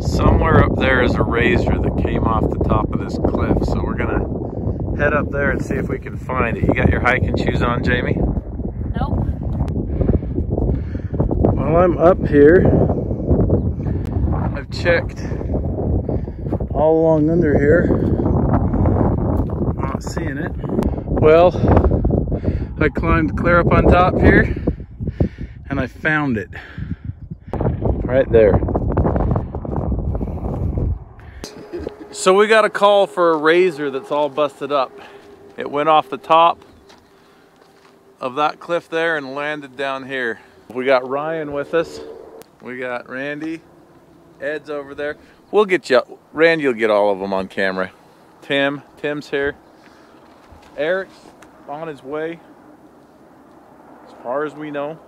Somewhere up there is a razor that came off the top of this cliff, so we're gonna head up there and see if we can find it. You got your hiking shoes on, Jamie? Nope. While I'm up here, I've checked all along under here. Not seeing it. Well, I climbed clear up on top here and I found it. Right there. So we got a call for a razor that's all busted up. It went off the top of that cliff there and landed down here. We got Ryan with us. We got Randy. Ed's over there. We'll get you up. Randy will get all of them on camera. Tim's here. Eric's on his way, as far as we know.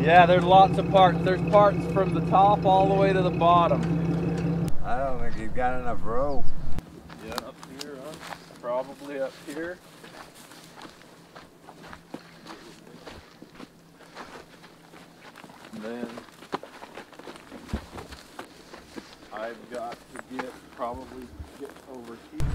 Yeah, there's lots of parts. There's parts from the top all the way to the bottom. I don't think you've got enough rope. Yeah, up here, huh? Probably up here. And then I've got to probably get over here.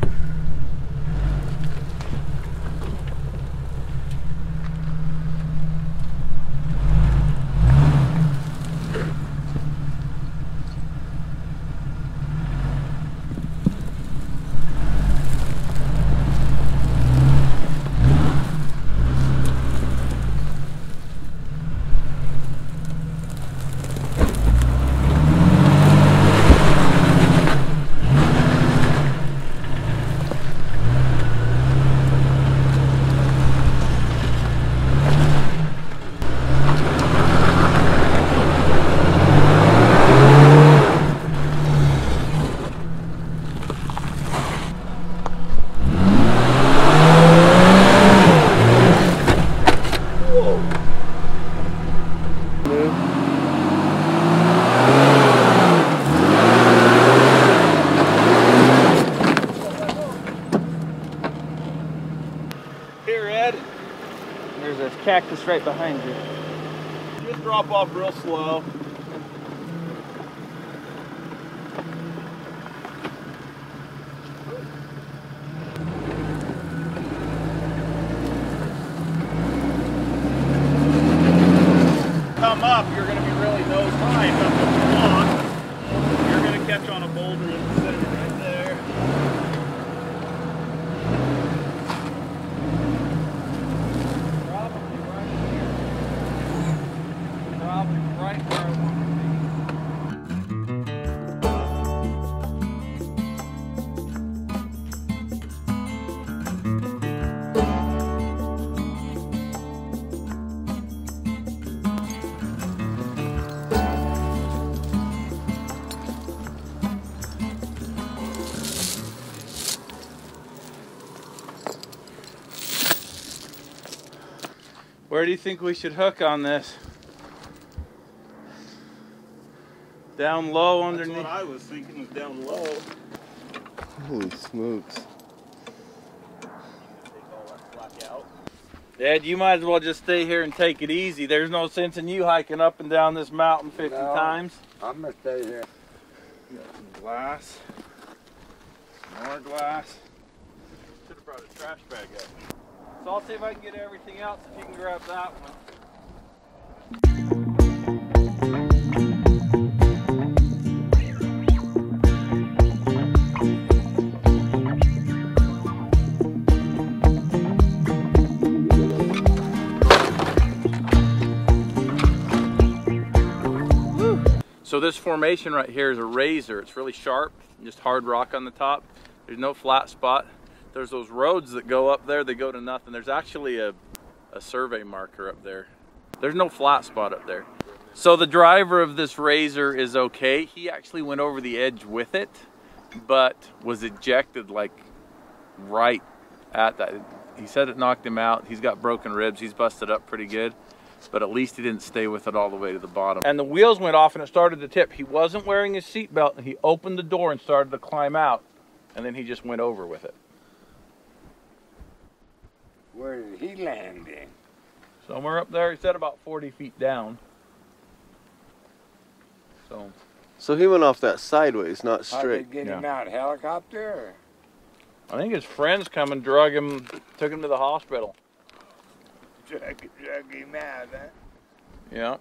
Cactus right behind you. Just drop off real slow. Come up, you're going to be really nose high. If that's what you want. You're going to catch on a boulder and set it right there. Where do you think we should hook on this? Down low underneath. That's what I was thinking, was down low. Holy smokes. Take all that slack out. Dad, you might as well just stay here and take it easy. There's no sense in you hiking up and down this mountain 50 times. I'm going to stay here. Got some glass. Some more glass. Should have brought a trash bag up. So I'll see if I can get everything else, if you can grab that one. Woo. So this formation right here is a razor. It's really sharp, just hard rock on the top. There's no flat spot. There's those roads that go up there, they go to nothing. There's actually a survey marker up there. There's no flat spot up there. So the driver of this razor is okay. He actually went over the edge with it, but was ejected like right at that. He said it knocked him out. He's got broken ribs. He's busted up pretty good. but at least he didn't stay with it all the way to the bottom. And the wheels went off and it started to tip. He wasn't wearing his seatbelt, and he opened the door and started to climb out, and then he just went over with it. Where did he land in? Somewhere up there. He said about 40 feet down. So he went off that sideways, not straight. How did they get him out? Helicopter? Or? I think his friends come and drug him, took him to the hospital. Drug him out, huh? Yeah.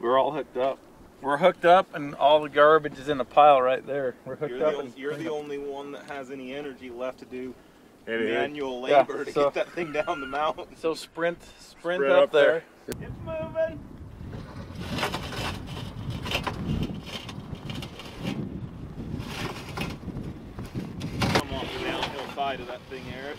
We're all hooked up. We're hooked up, and all the garbage is in a pile right there. We're hooked up. You're the only one that has any energy left to do manual labor to get that thing down the mountain. So sprint up there. It's moving. Side of that thing, Eric.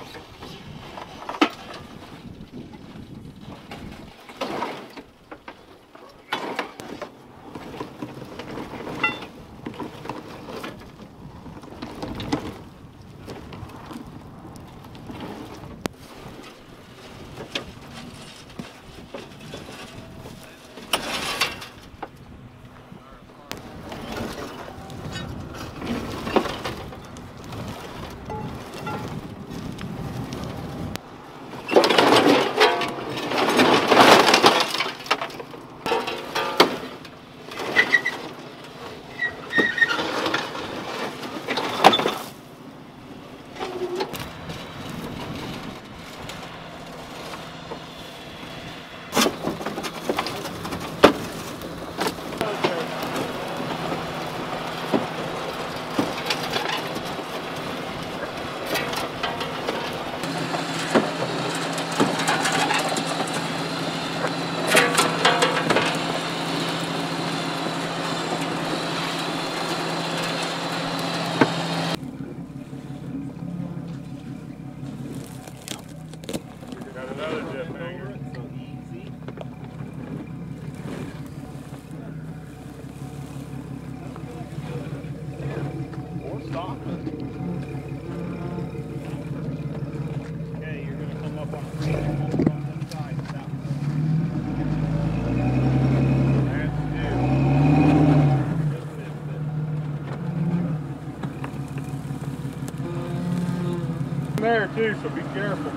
There too, so be careful.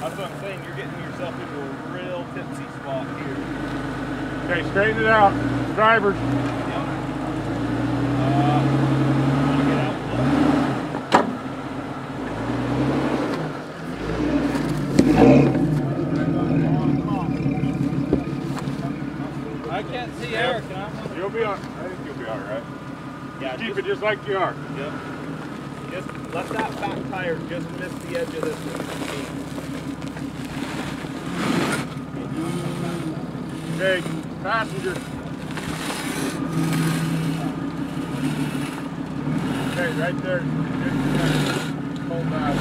That's what I'm saying, you're getting yourself into a real tipsy spot here. Okay, straighten it out, drivers. I can't see Eric. You'll be all right. I think you'll be all right. Yeah, keep it just like you are. Yep. Just let that back tire just miss the edge of this one. Okay, passenger. Okay, right there. Hold that.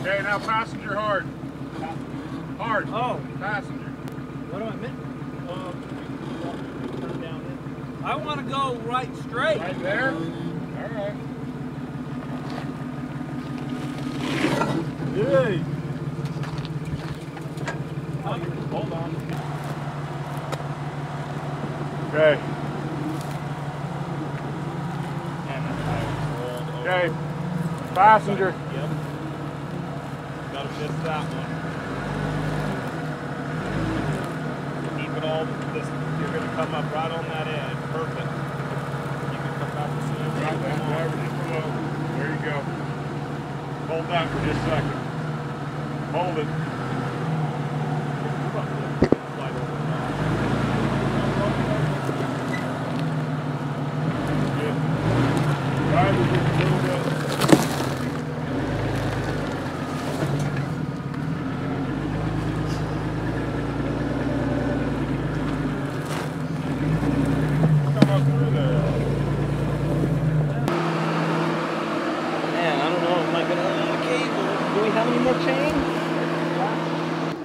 Okay, now passenger hard. Hard. Oh, passenger. What do I mean? I want to go right straight. Right there? Alright. Yay! Hold on. Okay. And the tire's rolled over. Okay. Passenger. Yep. Gotta miss that one. Keep it all this. You're gonna come up right on that edge. Perfect. You can come back and see it right there. Everything below. There you go. Hold that for just a second. Hold it.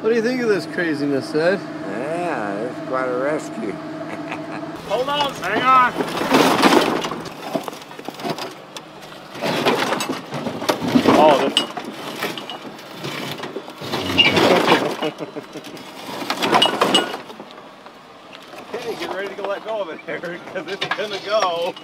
What do you think of this craziness, Ed? Yeah, it's quite a rescue. Hold on, hang on. Okay, get ready to let go of it, Eric, because it's gonna go.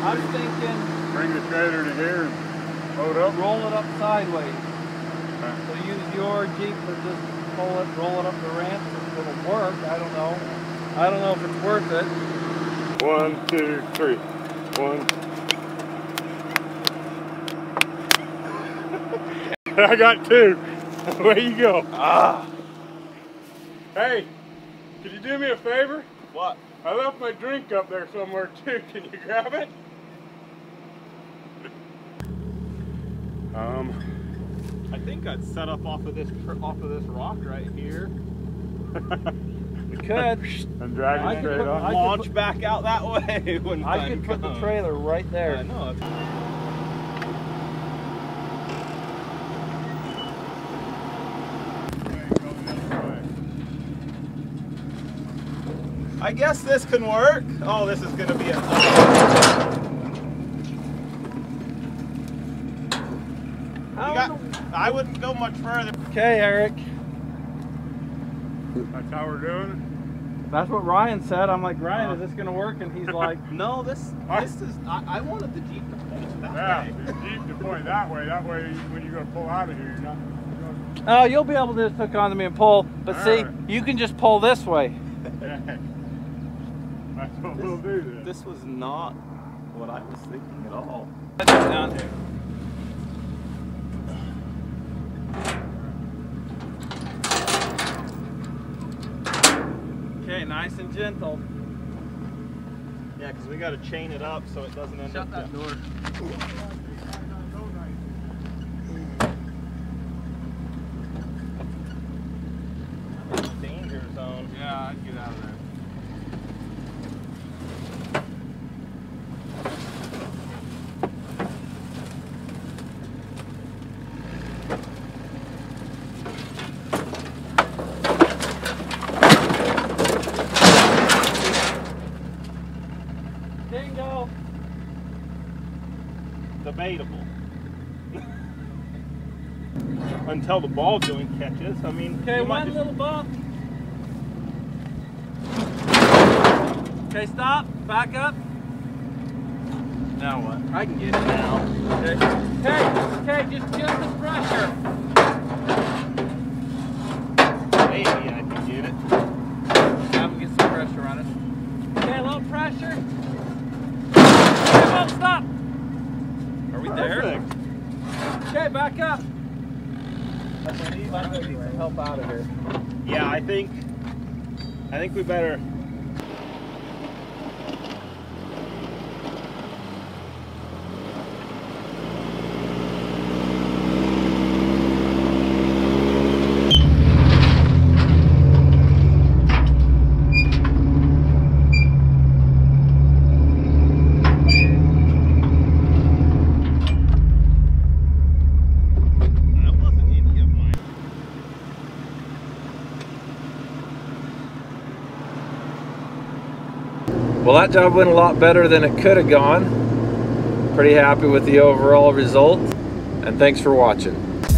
I was thinking... Bring the trailer to here and load up? Roll it up sideways. Okay. So use your Jeep to just pull it, roll it up the ramp. It'll work, I don't know. I don't know if it's worth it. 1, 2, 3. 1. I got 2. Away you go. Ah. Hey, could you do me a favor? What? I left my drink up there somewhere too. Can you grab it? I think I'd set up off of this rock right here. You could. And drag it straight on. Launch back out that way. When I could put the trailer right there. I know. I guess this can work. Oh, this is gonna be a... I wouldn't go much further. Okay, Eric. That's how we're doing it? That's what Ryan said. I'm like, Ryan, is this going to work? And he's like, no, this is... I wanted the Jeep to point that way. Yeah, the Jeep to point that way. That way, when you're going to pull out of here, you're not... Oh, you'll be able to just hook onto me and pull. But you can just pull this way. That's what we'll do then. This was not what I was thinking at all. Let's get down here. Okay, nice and gentle. Yeah, because we got to chain it up so it doesn't end up. Shut that door. That's a danger zone. Yeah, I'd get out of there. Dingo! Debatable. Until the ball doing catches, I mean... Okay, one little bump. Okay, stop. Back up. Now what? I can get it now. Okay, just the pressure. Maybe I can get it. Now we get some pressure on it. Okay, a little pressure. Stop! Are we there? Okay, back up. I need some help out of here. Yeah, I think we better. Well, that job went a lot better than it could have gone. Pretty happy with the overall result, and thanks for watching.